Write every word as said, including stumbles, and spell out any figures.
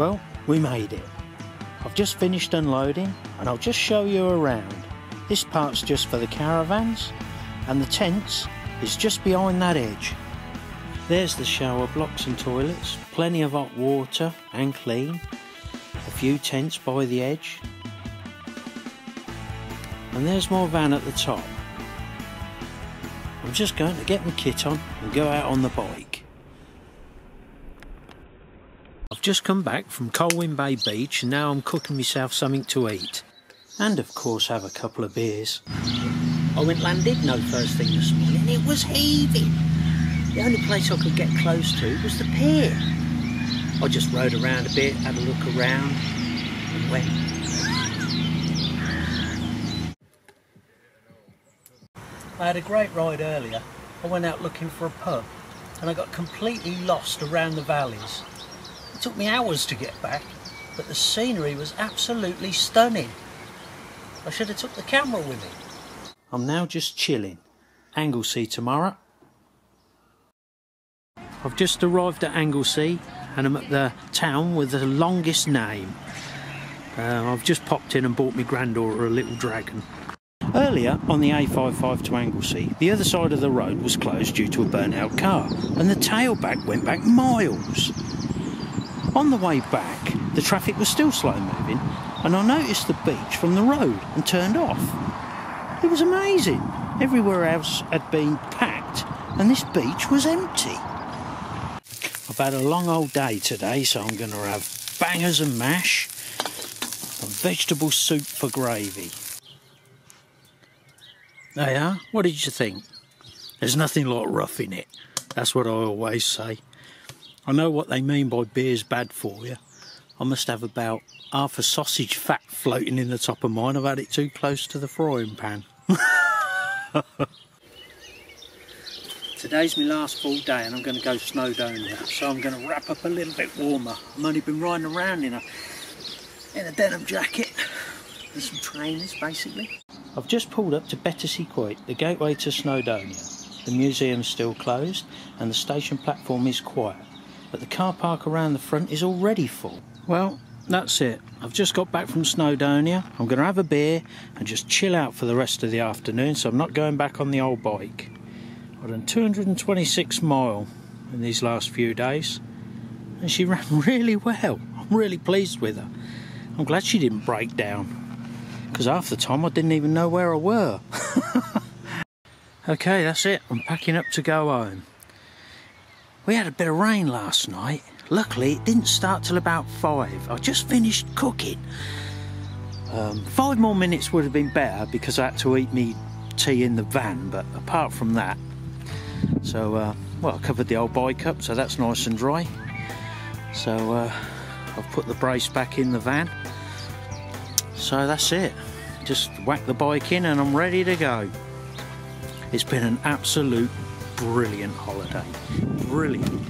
Well, we made it. I've just finished unloading and I'll just show you around. This part's just for the caravans and the tents is just behind that edge. There's the shower blocks and toilets, plenty of hot water and clean, a few tents by the edge, and there's my van at the top. I'm just going to get my kit on and go out on the bike. I've just come back from Colwyn Bay Beach and now I'm cooking myself something to eat. And of course have a couple of beers. I went Landudno first thing this morning, it was heaving. The only place I could get close to was the pier. I just rode around a bit, had a look around and went. I had a great ride earlier. I went out looking for a pub and I got completely lost around the valleys. It took me hours to get back, but the scenery was absolutely stunning. I should have took the camera with me. I'm now just chilling. Anglesey tomorrow. I've just arrived at Anglesey and I'm at the town with the longest name. Uh, I've just popped in and bought my granddaughter a little dragon. Earlier on the A five five to Anglesey, the other side of the road was closed due to a burnt out car and the tailback went back miles. On the way back, the traffic was still slow moving and I noticed the beach from the road and turned off. It was amazing. Everywhere else had been packed and this beach was empty. I've had a long old day today, so I'm going to have bangers and mash and vegetable soup for gravy. There you are. What did you think? There's nothing like roughing it. That's what I always say. I know what they mean by beer's bad for you. I must have about half a sausage fat floating in the top of mine. I've had it too close to the frying pan. Today's my last full day and I'm going to go Snowdonia. So I'm going to wrap up a little bit warmer. I've only been riding around in a, in a denim jacket and some trainers basically. I've just pulled up to Betws-y-Coed, the gateway to Snowdonia. The museum's still closed and the station platform is quiet. But the car park around the front is already full. Well, that's it. I've just got back from Snowdonia. I'm going to have a beer and just chill out for the rest of the afternoon, so I'm not going back on the old bike. I've done two hundred twenty-six mile in these last few days, and she ran really well. I'm really pleased with her. I'm glad she didn't break down, because half the time I didn't even know where I were. Okay, that's it. I'm packing up to go home. We had a bit of rain last night. Luckily, it didn't start till about five. I just finished cooking. Um, five more minutes would have been better because I had to eat me tea in the van, but apart from that, so, uh, well, I covered the old bike up, so that's nice and dry. So, uh, I've put the brace back in the van. So that's it. Just whack the bike in and I'm ready to go. It's been an absolute brilliant holiday. Brilliant.